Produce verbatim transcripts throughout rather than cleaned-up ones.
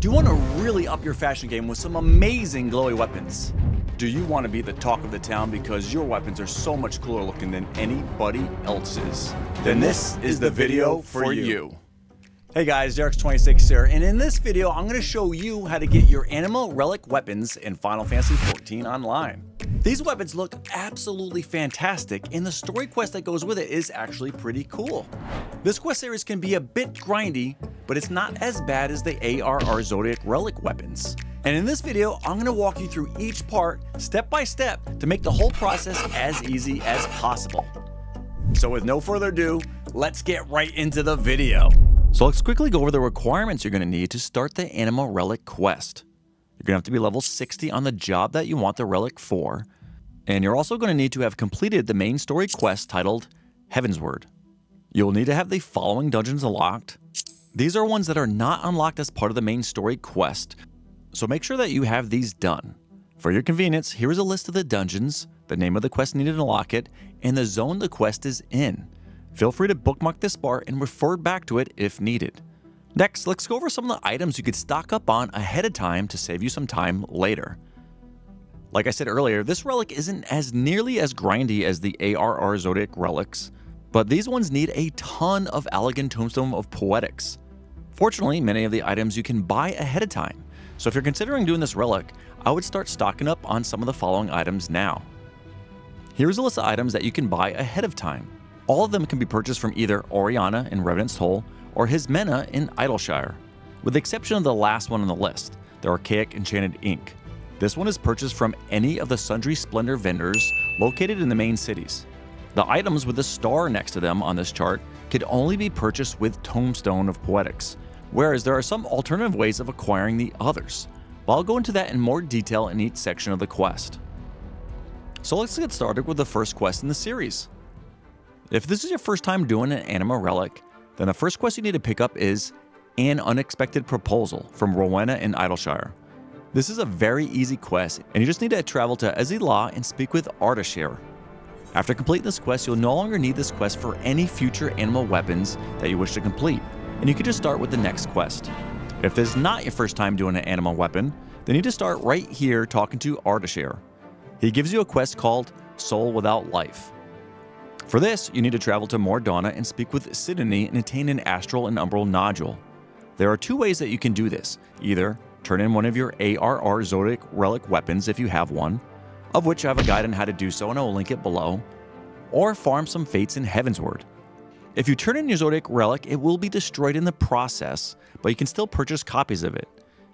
Do you want to really up your fashion game with some amazing glowy weapons? Do you want to be the talk of the town because your weapons are so much cooler looking than anybody else's? Then this is the video for you. Hey guys, Jrocks twenty-six here, and in this video I'm going to show you how to get your Anima Relic weapons in Final Fantasy fourteen Online. These weapons look absolutely fantastic, and the story quest that goes with it is actually pretty cool. This quest series can be a bit grindy, but it's not as bad as the A R R Zodiac Relic weapons. And in this video, I'm going to walk you through each part, step by step, to make the whole process as easy as possible. So with no further ado, let's get right into the video. So let's quickly go over the requirements you're going to need to start the Anima Relic quest. You're going to have to be level sixty on the job that you want the relic for, and you're also going to need to have completed the main story quest titled Heaven's Word. You'll need to have the following dungeons unlocked. These are ones that are not unlocked as part of the main story quest, so make sure that you have these done. For your convenience, here is a list of the dungeons, the name of the quest needed to unlock it, and the zone the quest is in. Feel free to bookmark this bar and refer back to it if needed. Next, let's go over some of the items you could stock up on ahead of time to save you some time later. Like I said earlier, this relic isn't as nearly as grindy as the A R R Zodiac relics, but these ones need a ton of Allagan Tomestone of Poetics. Fortunately, many of the items you can buy ahead of time, so if you're considering doing this relic, I would start stocking up on some of the following items now. Here's a list of items that you can buy ahead of time. All of them can be purchased from either Oriana in Revenant's Toll or Hismena in Idyllshire, with the exception of the last one on the list, the Archaic Enchanted Ink. This one is purchased from any of the Sundry Splendor vendors located in the main cities. The items with a star next to them on this chart could only be purchased with Tomestone of Poetics, whereas there are some alternative ways of acquiring the others, but I'll go into that in more detail in each section of the quest. So let's get started with the first quest in the series. If this is your first time doing an Anima Relic, then the first quest you need to pick up is An Unexpected Proposal from Rowena in Idyllshire. This is a very easy quest, and you just need to travel to Ezila and speak with Ardashir. After completing this quest, you'll no longer need this quest for any future Anima weapons that you wish to complete, and you can just start with the next quest. If this is not your first time doing an Anima weapon, then you need to start right here talking to Ardashir. He gives you a quest called Soul Without Life. For this, you need to travel to Mor Dhona and speak with Sydney and attain an Astral and Umbral Nodule. There are two ways that you can do this. Either turn in one of your A R R Zodiac Relic weapons if you have one, of which I have a guide on how to do so and I will link it below, or farm some fates in Heaven's Word. If you turn in your Zodiac Relic, it will be destroyed in the process, but you can still purchase copies of it.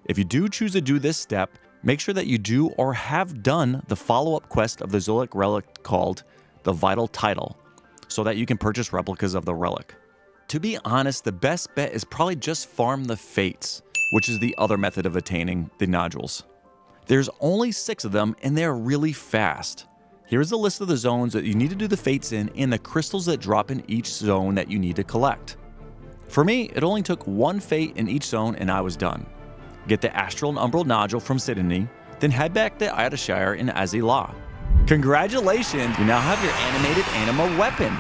If you do choose to do this step, make sure that you do or have done the follow-up quest of the Zodiac Relic called the Vital Tidal, so that you can purchase replicas of the relic. To be honest, the best bet is probably just farm the fates, which is the other method of attaining the nodules. There's only six of them and they're really fast. Here's a list of the zones that you need to do the fates in and the crystals that drop in each zone that you need to collect. For me, it only took one fate in each zone and I was done. Get the Astral and Umbral Nodule from Sydney, then head back to Idyllshire in Azilah. Congratulations, you now have your animated Anima weapon.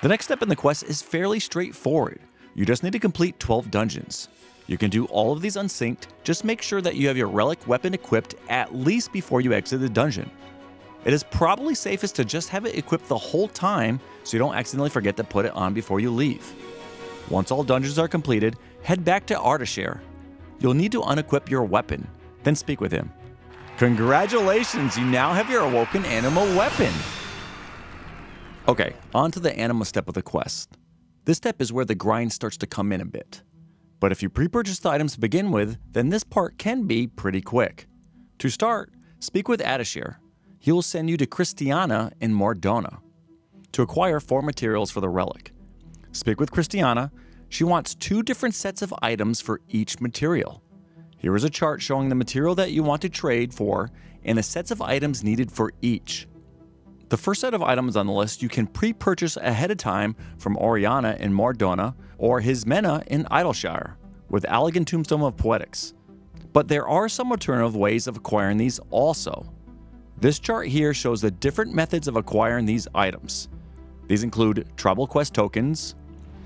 The next step in the quest is fairly straightforward. You just need to complete twelve dungeons. You can do all of these unsynced, just make sure that you have your relic weapon equipped at least before you exit the dungeon. It is probably safest to just have it equipped the whole time so you don't accidentally forget to put it on before you leave. Once all dungeons are completed, head back to Ardashir. You'll need to unequip your weapon, then speak with him. Congratulations, you now have your awoken Anima weapon. Okay, on to the Anima step of the quest. This step is where the grind starts to come in a bit. But if you pre-purchase the items to begin with, then this part can be pretty quick. To start, speak with Ardashir. He will send you to Cristiana in Mor Dhona to acquire four materials for the relic. Speak with Cristiana. She wants two different sets of items for each material. Here is a chart showing the material that you want to trade for and the sets of items needed for each. The first set of items on the list you can pre-purchase ahead of time from Oriana in Mor Dhona or Hismena in Idyllshire with Allagan Tombstone of Poetics. But there are some alternative ways of acquiring these also. This chart here shows the different methods of acquiring these items. These include Tribal Quest tokens,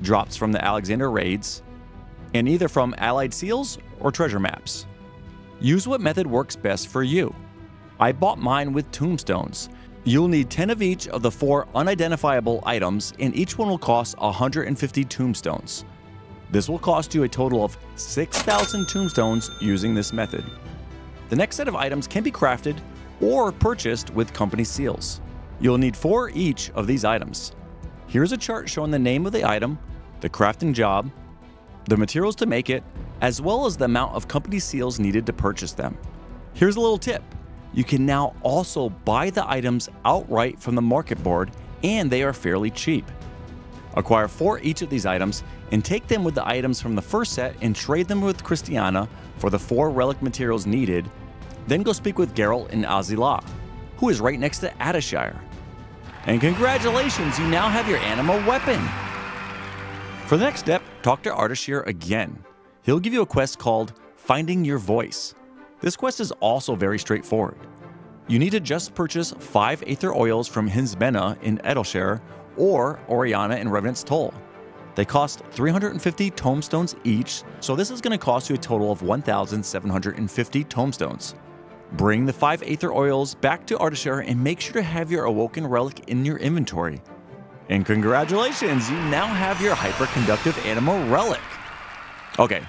drops from the Alexander Raids, and either from allied seals or treasure maps. Use what method works best for you. I bought mine with tombstones. You'll need ten of each of the four unidentifiable items, and each one will cost one hundred fifty tombstones. This will cost you a total of six thousand tombstones using this method. The next set of items can be crafted or purchased with company seals. You'll need four each of these items. Here's a chart showing the name of the item, the crafting job, the materials to make it, as well as the amount of company seals needed to purchase them. Here's a little tip. You can now also buy the items outright from the market board, and they are fairly cheap. Acquire four each of these items and take them with the items from the first set and trade them with Cristiana for the four relic materials needed. Then go speak with Geralt and Azilah, who is right next to Ardashir. And congratulations, you now have your Anima Weapon! For the next step, talk to Ardashir again. He'll give you a quest called Finding Your Voice. This quest is also very straightforward. You need to just purchase five Aether Oils from Hismena in Idyllshire or Oriana in Revenant's Toll. They cost three hundred fifty tombstones each, so this is going to cost you a total of one thousand seven hundred fifty tombstones. Bring the five Aether Oils back to Ardashir and make sure to have your Awoken Relic in your inventory. And congratulations, you now have your Hyperconductive Anima Relic! Okay,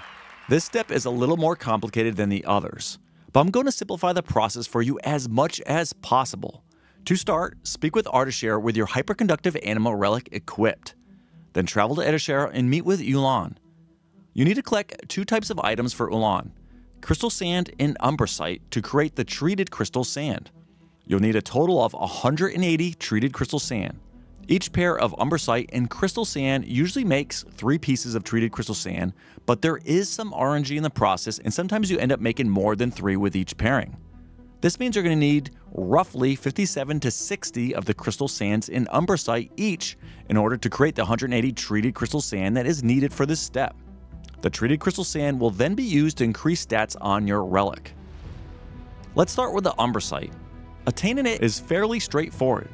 this step is a little more complicated than the others, but I'm going to simplify the process for you as much as possible. To start, speak with Ardashir with your Hyperconductive Anima Relic equipped. Then travel to Ardashir and meet with Ulan. You need to collect two types of items for Ulan, Crystal Sand and Umbersight, to create the Treated Crystal Sand. You'll need a total of one hundred eighty Treated Crystal Sand. Each pair of Umbersight and Crystal Sand usually makes three pieces of Treated Crystal Sand, but there is some R N G in the process, and sometimes you end up making more than three with each pairing. This means you're going to need roughly fifty-seven to sixty of the Crystal Sands in Umbersight each in order to create the one hundred eighty Treated Crystal Sand that is needed for this step. The Treated Crystal Sand will then be used to increase stats on your relic. Let's start with the Umbersight. Attaining it is fairly straightforward.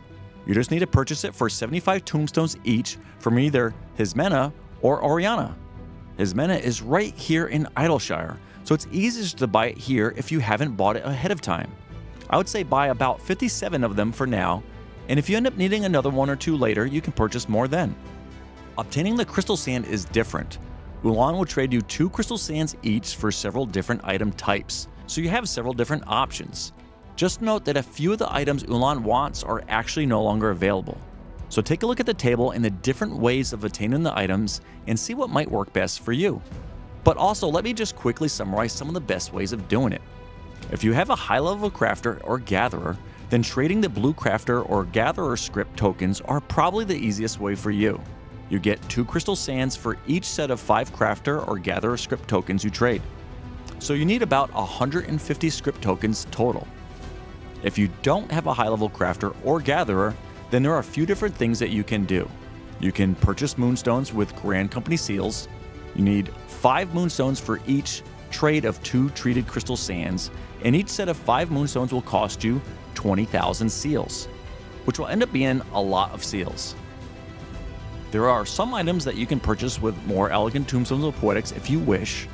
You just need to purchase it for seventy-five tombstones each from either Hismena or Oriana. Hismena is right here in Idyllshire, so it's easiest to buy it here if you haven't bought it ahead of time. I would say buy about fifty-seven of them for now, and if you end up needing another one or two later, you can purchase more then. Obtaining the Crystal Sand is different. Ulan will trade you two Crystal Sands each for several different item types, so you have several different options. Just note that a few of the items Ulan wants are actually no longer available. So take a look at the table and the different ways of attaining the items and see what might work best for you. But also, let me just quickly summarize some of the best ways of doing it. If you have a high level crafter or gatherer, then trading the blue crafter or gatherer script tokens are probably the easiest way for you. You get two Crystal Sands for each set of five crafter or gatherer script tokens you trade. So you need about one hundred fifty script tokens total. If you don't have a high level crafter or gatherer, then there are a few different things that you can do. You can purchase moonstones with Grand Company seals. You need five moonstones for each trade of two Treated Crystal Sands, and each set of five moonstones will cost you twenty thousand seals, which will end up being a lot of seals. There are some items that you can purchase with more Allagan Tombstones of Poetics if you wish,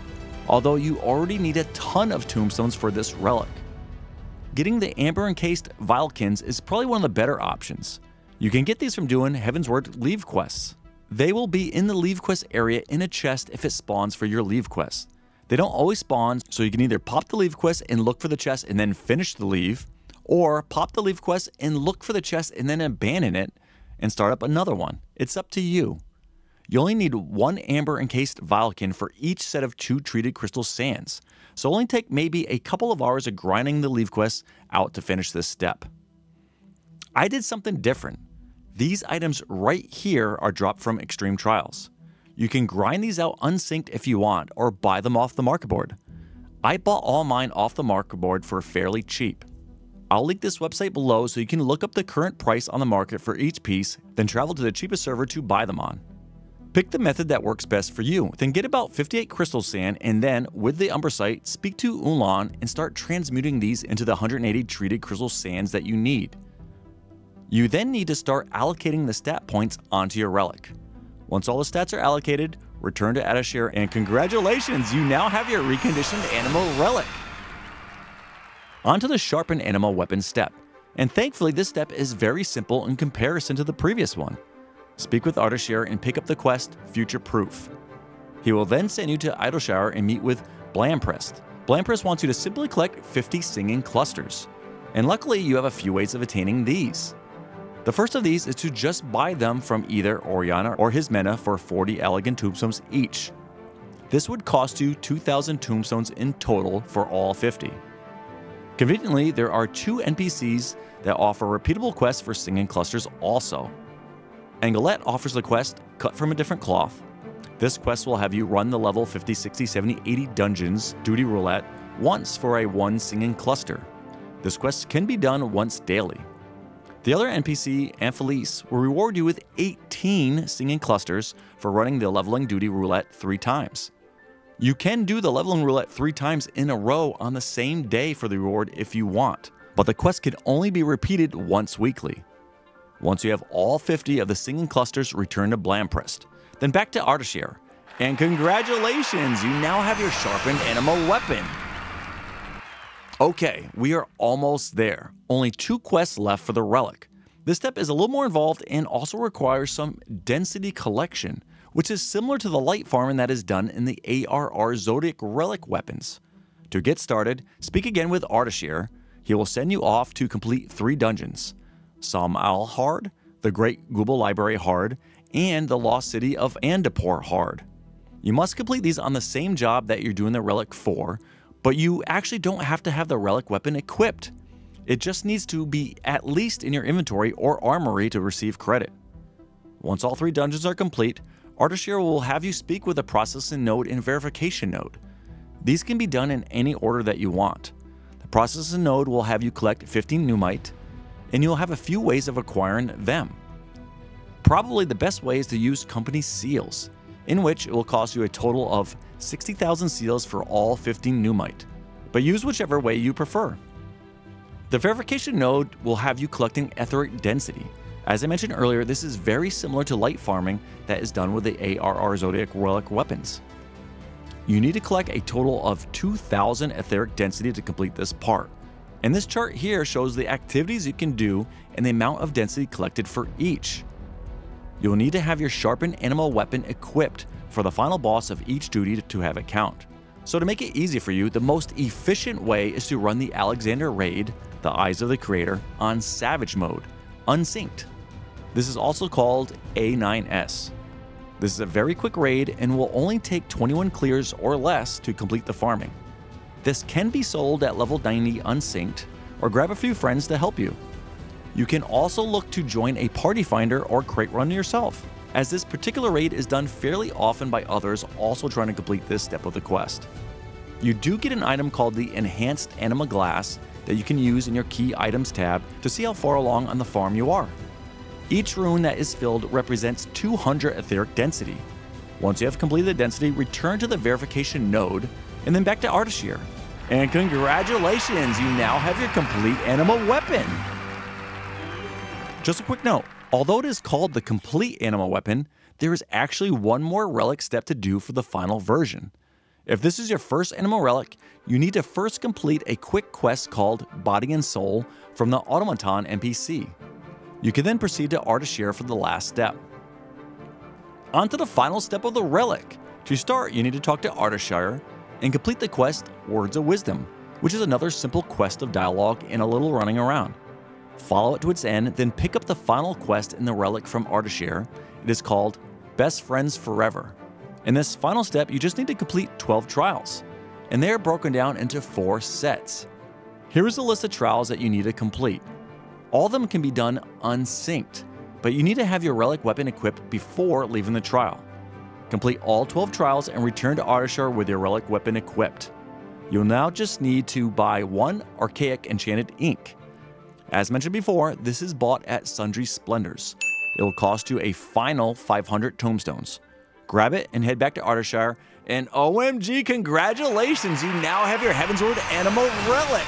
although you already need a ton of tombstones for this relic. Getting the amber encased Vialkins is probably one of the better options. You can get these from doing Heaven's Word leave quests. They will be in the leave quest area in a chest if it spawns for your leave quest. They don't always spawn, so you can either pop the leave quest and look for the chest and then finish the leave, or pop the leave quest and look for the chest and then abandon it and start up another one. It's up to you. You only need one amber encased Vialkin for each set of two Treated Crystal Sands, so only take maybe a couple of hours of grinding the leave quests out to finish this step. I did something different. These items right here are dropped from Extreme Trials. You can grind these out unsynced if you want, or buy them off the market board. I bought all mine off the market board for fairly cheap. I'll link this website below so you can look up the current price on the market for each piece, then travel to the cheapest server to buy them on. Pick the method that works best for you, then get about fifty-eight Crystal Sand, and then, with the Umbersight, speak to Ulan and start transmuting these into the one hundred eighty Treated Crystal Sands that you need. You then need to start allocating the stat points onto your relic. Once all the stats are allocated, Return to Ardashir, and congratulations, you now have your reconditioned Anima Relic. Onto the Sharpened Anima Weapon step, and thankfully this step is very simple in comparison to the previous one. Speak with Ardashir and pick up the quest Future Proof. He will then send you to Idyllshire and meet with Blamprest. Blamprest wants you to simply collect fifty singing clusters, and luckily you have a few ways of attaining these. The first of these is to just buy them from either Oriana or Hismena for forty Allagan Tombstones each. This would cost you two thousand Tombstones in total for all fifty. Conveniently, there are two N P Cs that offer repeatable quests for singing clusters also. Angolette offers the quest Cut from a Different Cloth. This quest will have you run the level fifty, sixty, seventy, eighty dungeons duty roulette once for a one singing cluster. This quest can be done once daily. The other N P C, Amphilis, will reward you with eighteen singing clusters for running the leveling duty roulette three times. You can do the leveling roulette three times in a row on the same day for the reward if you want, but the quest can only be repeated once weekly. Once you have all fifty of the singing clusters, return to Blamprest, then back to Ardashir. And congratulations, you now have your Sharpened Anima Weapon. Okay, we are almost there. Only two quests left for the relic. This step is a little more involved and also requires some density collection, which is similar to the light farming that is done in the A R R Zodiac Relic weapons. To get started, speak again with Ardashir. He will send you off to complete three dungeons: Sam'al Hard, the Great Gubal Library Hard, and the Lost City of Andapor Hard. You must complete these on the same job that you're doing the relic for, but you actually don't have to have the relic weapon equipped. It just needs to be at least in your inventory or armory to receive credit. Once all three dungeons are complete, Ardashir will have you speak with the Processing Node and Verification Node. These can be done in any order that you want. The Processing Node will have you collect fifteen Numite, and you'll have a few ways of acquiring them. Probably the best way is to use company seals, in which it will cost you a total of sixty thousand seals for all fifteen Numite, but use whichever way you prefer. The Verification Node will have you collecting etheric density. As I mentioned earlier, this is very similar to light farming that is done with the A R R Zodiac Relic weapons. You need to collect a total of two thousand etheric density to complete this part. And this chart here shows the activities you can do and the amount of density collected for each. You'll need to have your Sharpened Anima Weapon equipped for the final boss of each duty to have it count. So to make it easy for you, the most efficient way is to run the Alexander Raid, the Eyes of the Creator, on Savage mode, unsynced. This is also called A nine S. This is a very quick raid and will only take twenty-one clears or less to complete the farming. This can be sold at level ninety unsynced, or grab a few friends to help you. You can also look to join a party finder or crate run yourself, as this particular raid is done fairly often by others also trying to complete this step of the quest. You do get an item called the Enhanced Anima Glass that you can use in your Key Items tab to see how far along on the farm you are. Each rune that is filled represents two hundred etheric density. Once you have completed the density, return to the Verification Node and then back to Ardashir. And congratulations, you now have your complete Anima Weapon! Just a quick note, although it is called the complete Anima Weapon, there is actually one more relic step to do for the final version. If this is your first Anima Relic, you need to first complete a quick quest called Body and Soul from the Automaton N P C. You can then proceed to Ardashir for the last step. On to the final step of the relic. To start, you need to talk to Ardashir and complete the quest Words of Wisdom, which is another simple quest of dialogue and a little running around. Follow it to its end, then pick up the final quest in the relic from Ardashir. It is called Best Friends Forever. In this final step, you just need to complete twelve trials, and they are broken down into four sets. Here is a list of trials that you need to complete. All of them can be done unsynced, but you need to have your relic weapon equipped before leaving the trial. Complete all twelve trials and return to Ardashir with your relic weapon equipped. You'll now just need to buy one Archaic Enchanted Ink. As mentioned before, this is bought at Sundry Splendors. It will cost you a final five hundred tombstones. Grab it and head back to Ardashir, and O M G, congratulations, you now have your Heavensward Anima Relic!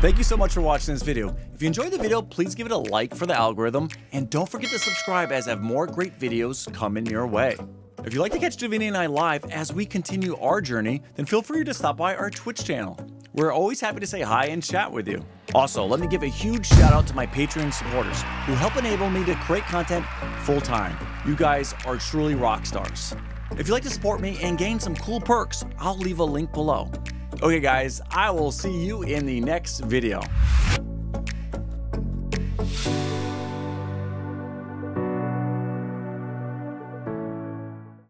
Thank you so much for watching this video. If you enjoyed the video, please give it a like for the algorithm, and don't forget to subscribe as I have more great videos coming your way. If you'd like to catch Davina and I live as we continue our journey, then feel free to stop by our Twitch channel. We're always happy to say hi and chat with you. Also, let me give a huge shout out to my Patreon supporters who help enable me to create content full time. You guys are truly rock stars. If you'd like to support me and gain some cool perks, I'll leave a link below. Okay guys, I will see you in the next video.